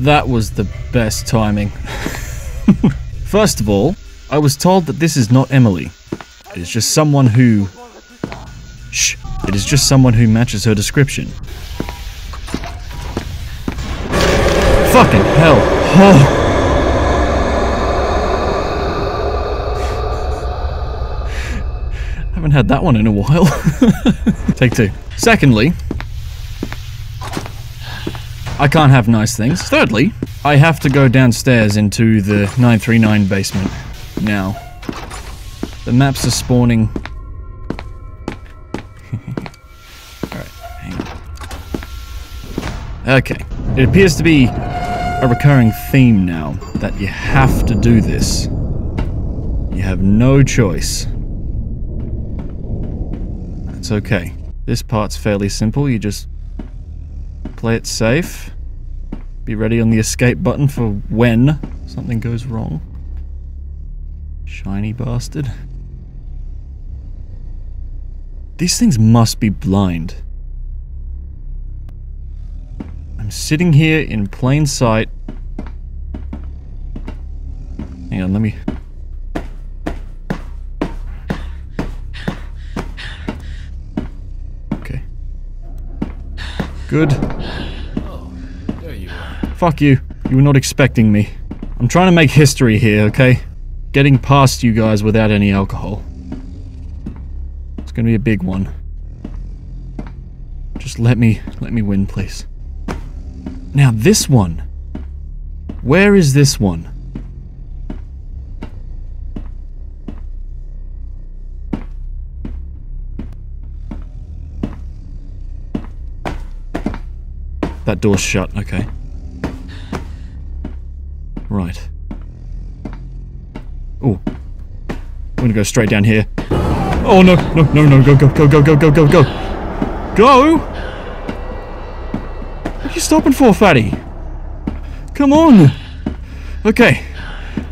That was the best timing. First of all, I was told that this is not Emily. It is just someone who... Shh. It is just someone who matches her description. Fucking hell. Oh. Haven't had that one in a while. Take two. Secondly, I can't have nice things. Thirdly, I have to go downstairs into the 939 basement now. The maps are spawning. Alright, hang on. Okay. It appears to be a recurring theme now that you have to do this. You have no choice. It's okay. This part's fairly simple. You just play it safe. Be ready on the escape button for when something goes wrong. Shiny bastard. These things must be blind. I'm sitting here in plain sight. Hang on, let me... Good. Oh, there you are. Fuck you. You were not expecting me. I'm trying to make history here, okay? Getting past you guys without any alcohol. It's gonna be a big one. Just let me win, please. Now this one. Where is this one? That door's shut, okay. Right. Oh. I'm gonna go straight down here. Oh no, no, no, no, go, go, go, go, go, go, go, go! Go! What are you stopping for, fatty? Come on! Okay.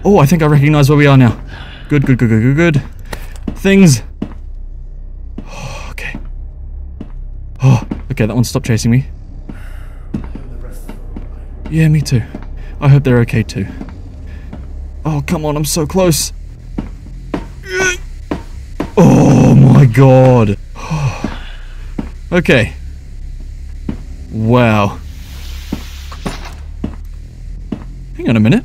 Oh, I think I recognize where we are now. Good, good, good, good, good, good. Things. Oh, okay. Oh, okay, that one stopped chasing me. Yeah, me too. I hope they're okay too. Oh, come on, I'm so close. Oh my god. Okay. Wow. Hang on a minute.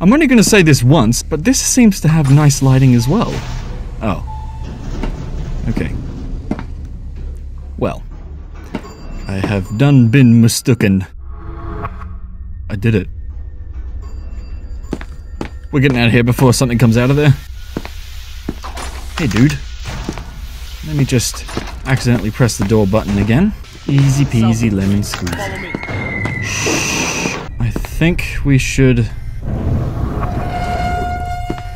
I'm only going to say this once, but this seems to have nice lighting as well. Oh. Okay. Well. I have done been mistaken. I did it. We're getting out of here before something comes out of there. Hey dude. Let me just accidentally press the door button again. Easy peasy lemon squeezy. Shh. I think we should...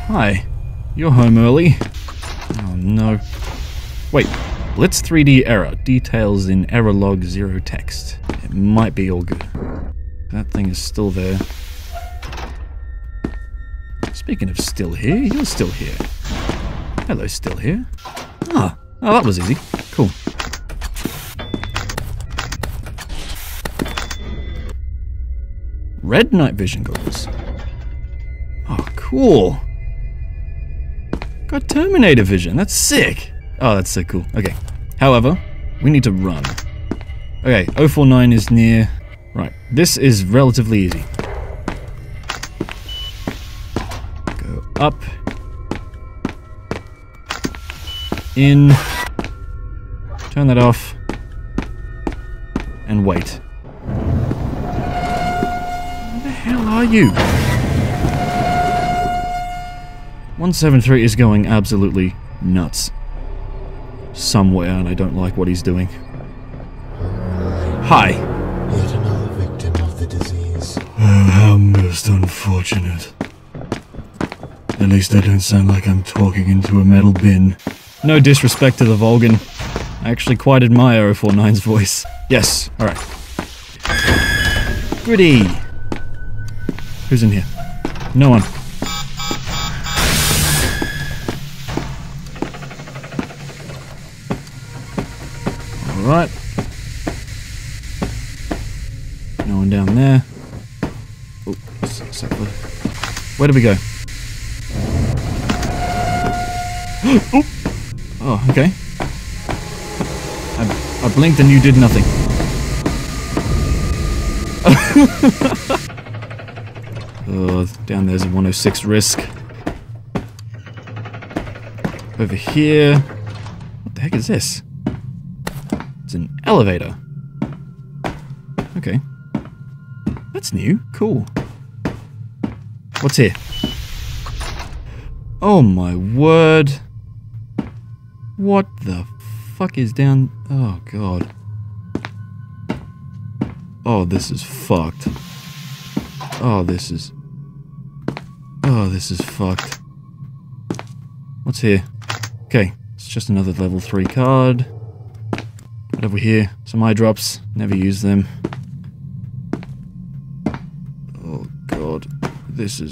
Hi. You're home early. Oh no. Wait. Blitz 3D error. Details in error log, zero text. It might be all good. That thing is still there. Speaking of still here, you're still here. Hello, still here. Ah, oh, that was easy. Cool. Red night vision goggles. Oh, cool. Got Terminator vision. That's sick. Oh, that's so cool. Okay. However, we need to run. Okay, 049 is near. Right, this is relatively easy. Go up. In. Turn that off. And wait. Where the hell are you? 173 is going absolutely nuts. Somewhere, and I don't like what he's doing. Hi. Yet another victim of the disease. Oh, how most unfortunate. At least I don't sound like I'm talking into a metal bin. No disrespect to the Vulcan. I actually quite admire 049's voice. Yes, alright. Gritty! Who's in here? No one. Right. one down there. Oh, where did we go? Oh, oh, okay. I blinked and you did nothing. Oh, down there's a 106 risk. Over here. What the heck is this? It's an elevator. Okay. That's new. Cool. What's here? Oh my word. What the fuck is down? Oh god. Oh, this is fucked. Oh, this is fucked. What's here? Okay, it's just another level 3 card. Right over here, some eye drops. Never use them. Oh god, this is...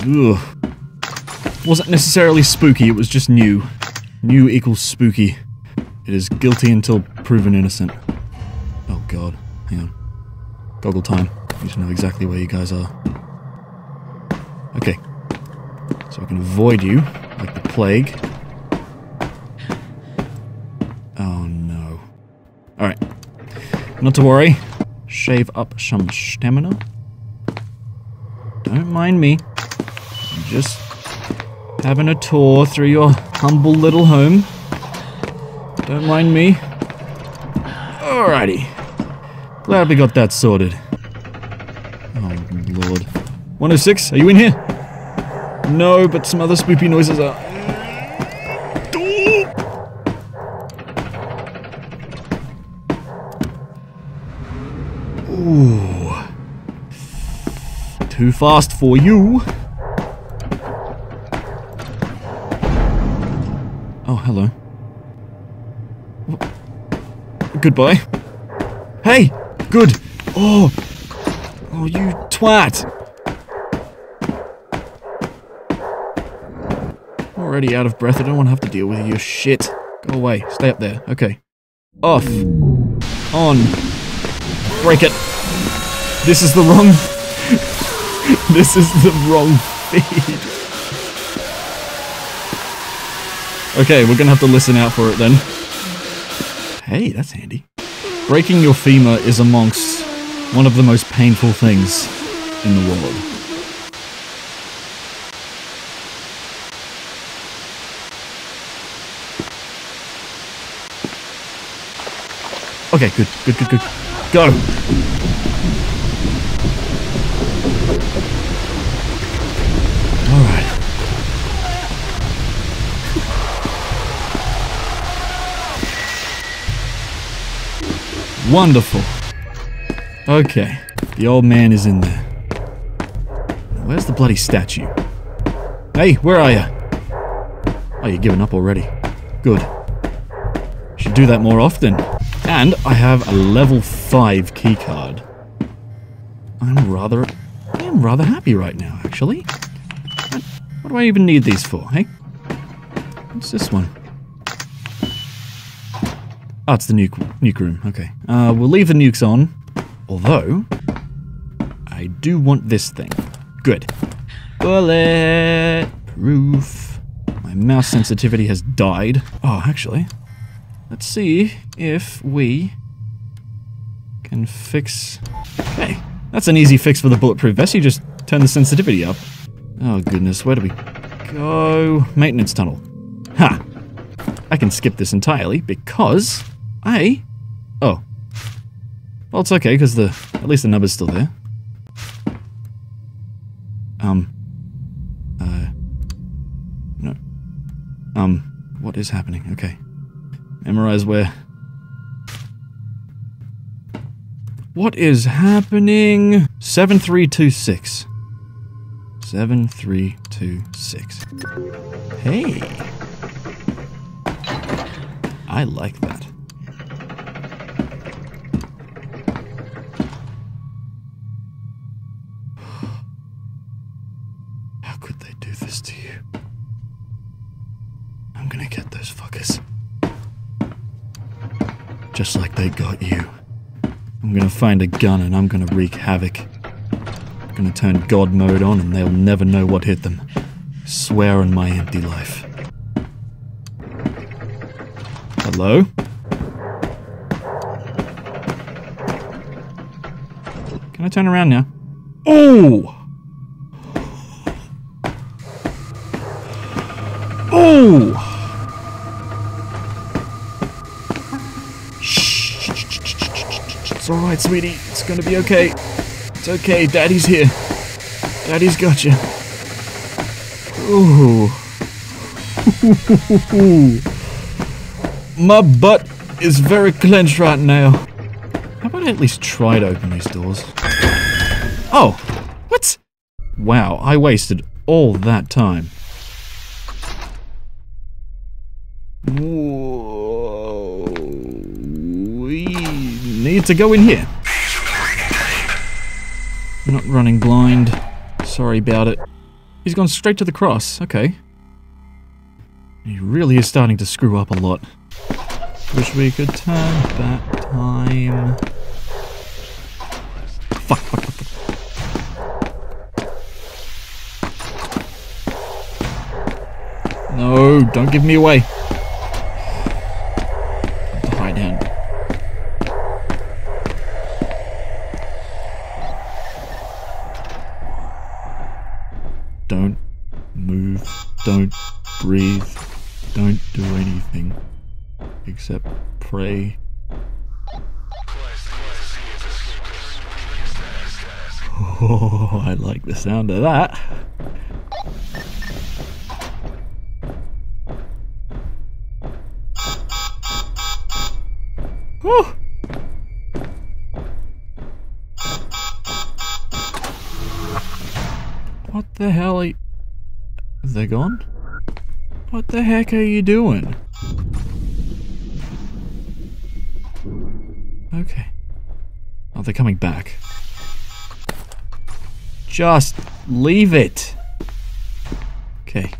Ugh. Wasn't necessarily spooky, it was just new. New equals spooky. It is guilty until proven innocent. Oh god, hang on. Goggle time. I need to know exactly where you guys are. Okay. So I can avoid you, like the plague. Oh no. Alright. Not to worry. Shave up some stamina. Don't mind me. I'm just having a tour through your humble little home. Don't mind me. Alrighty. Glad we got that sorted. Oh, lord. 106, are you in here? No, but some other spoopy noises are... Ooh. Too fast for you. Oh, hello. Goodbye. Hey! Good! Oh! Oh, you twat! I'm already out of breath, I don't want to have to deal with your shit. Go away, stay up there, okay. Off. On. Break it. This is the wrong... This is the wrong feed. Okay, we're gonna have to listen out for it then. Hey, that's handy. Breaking your femur is amongst one of the most painful things in the world. Okay, good, good, good, good. Go! Alright. Wonderful. Okay, the old man is in there. Where's the bloody statue? Hey, where are you? Oh, you're giving up already. Good. Should do that more often. And I have a level 5 keycard. I'm rather happy right now, actually. What do I even need these for, hey? What's this one? Oh, it's the nuke room, okay. We'll leave the nukes on, although, I do want this thing. Good. Bulletproof. My mouse sensitivity has died. Oh, actually, let's see if we can fix... Hey, that's an easy fix for the bulletproof vest. You just turn the sensitivity up. Oh, goodness, where do we go? Maintenance tunnel. Ha! I can skip this entirely because... Oh. Well, it's okay, because at least the number's still there. No. What is happening? Okay. Memorize where... What is happening? 7326. 7326. Hey! I like that. How could they do this to you? I'm gonna get those fuckers. Just like they got you. I'm gonna find a gun and I'm gonna wreak havoc. I'm gonna turn God mode on and they'll never know what hit them. Swear on my empty life. Hello? Can I turn around now? Oh! Oh! It's alright, sweetie. It's gonna be okay. It's okay. Daddy's here. Daddy's got you. Ooh. My butt is very clenched right now. How about I at least try to open these doors? Oh! What? Wow, I wasted all that time. Need to go in here. I'm not running blind. Sorry about it. He's gone straight to the cross. Okay. He really is starting to screw up a lot. Wish we could turn back time. Fuck, fuck, fuck, fuck. No, don't give me away. Don't move, don't breathe, don't do anything except pray. Oh, I like the sound of that. Whew. What the hell are you... They're gone? What the heck are you doing? Okay. Oh, they're coming back. Just leave it! Okay.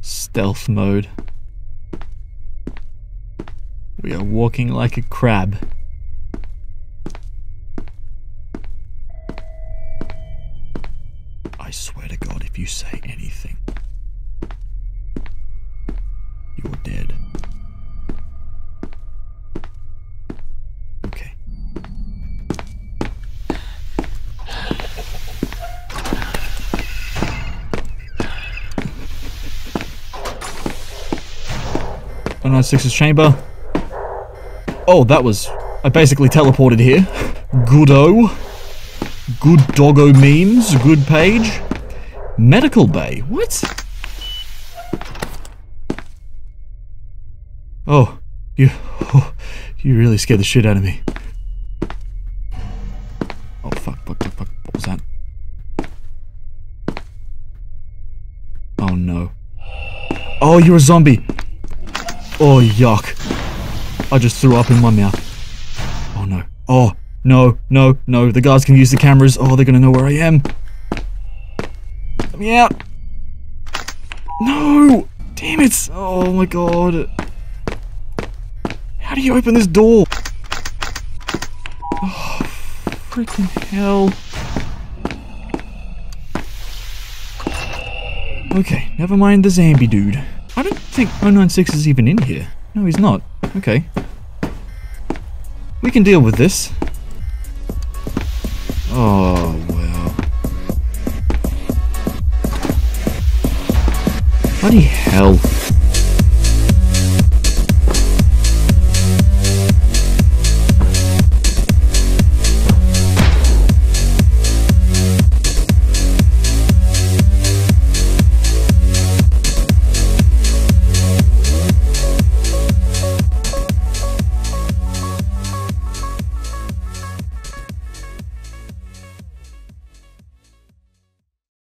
Stealth mode. We are walking like a crab. I swear to God, if you say anything, you're dead. Okay. SCP-106's chamber. Oh, that was... I basically teleported here. Good-o. Good doggo memes, good page. Medical bay, what? Oh, you really scared the shit out of me. Oh, fuck, fuck, fuck, fuck, what was that? Oh, no. Oh, you're a zombie. Oh, yuck. I just threw up in my mouth. Oh, no. Oh. No, no, no, the guards can use the cameras. Oh, they're gonna know where I am. Let me out. No! Damn it! Oh my God. How do you open this door? Oh, freaking hell. Okay, never mind the zombie dude. I don't think 096 is even in here. No, he's not. Okay. We can deal with this. Oh, wow. Bloody hell.